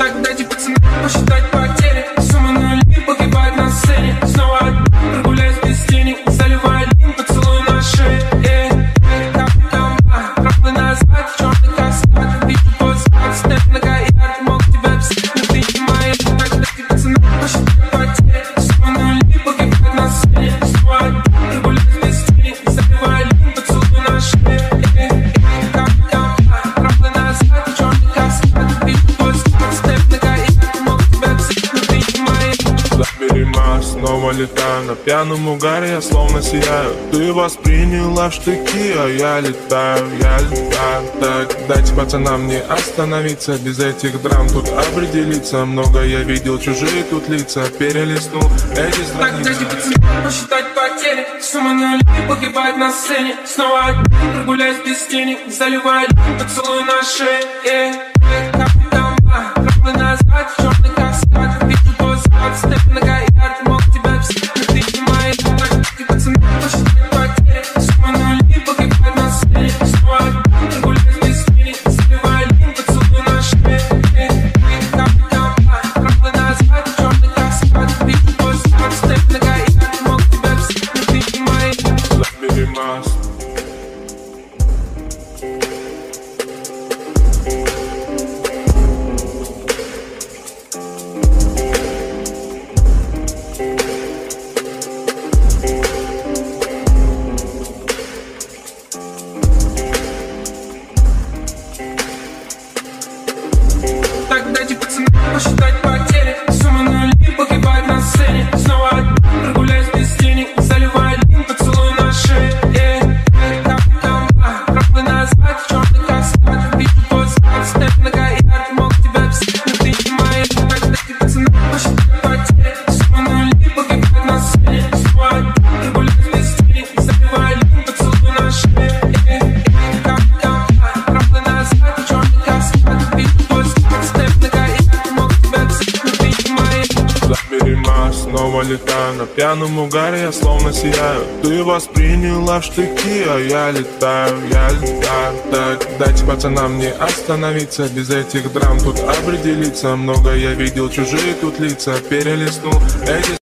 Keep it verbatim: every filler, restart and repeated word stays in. Так дайте пацаны посчитать потери. Сумма нули погибает на сцене. Снова один, прогуляюсь без тени. Заливай один поцелуй на шее. Эй, капка, правый назад, черный каскад. Вижу твой взгляд, снэп на гаяк. Мог тебя писать, но ты не моя. Так дайте пацаны посчитать потери. Сумма нули погибает на сцене. Снова один, прогуляюсь без тени. Заливай один поцелуй на шее. Снова летаю на пьяном угаре, я словно сияю. Ты восприняла в штыки, а я летаю, я летаю. Так, дайте пацанам не остановиться, без этих драм тут определиться. Много я видел, чужие тут лица, перелистнул эти страницы. Так, дайте пацанам посчитать потери. Сумма нули погибает на сцене. Снова один, прогуляюсь без тени. Заливай один, поцелуй на шее. Эй, капитан, правый назад, черный каскад. Вижу твой взгляд, степ на гаяк. Посчитать потери, сумма нули погибает на сцене. Снова один, прогуляюсь без тени. Заливай один, поцелуй на шее. Эй, капитан, правый назад, черный каскад. Вижу твой взгляд, снэп на гаяк. Мог тебя писать, но ты не моя. Так дайте пацанам посчитать потери. Сумма нули погибает на сцене. Снова один, прогуляюсь без тени. Заливай один, поцелуй на шее. Эй, капитан, правый назад, черный каскад. Вижу твой взгляд, снэп на гаяк. Снова летаю на пьяном угаре, я словно сияю. Ты восприняла в штыки, а я летаю, я летаю. Так, дайте пацанам не остановиться, без этих драм тут определиться. Много я видел, чужие тут лица, перелистнул эти